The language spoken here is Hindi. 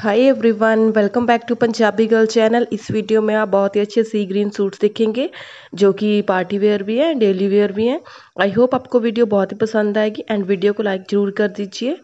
Hi everyone, welcome back to Punjabi girl channel. इस वीडियो में आप बहुत ही अच्छे सी ग्रीन सूट्स देखेंगे जो कि पार्टी वेयर भी हैं, डेली वेयर भी हैं। आई होप आपको वीडियो बहुत ही पसंद आएगी एंड वीडियो को लाइक ज़रूर कर दीजिए।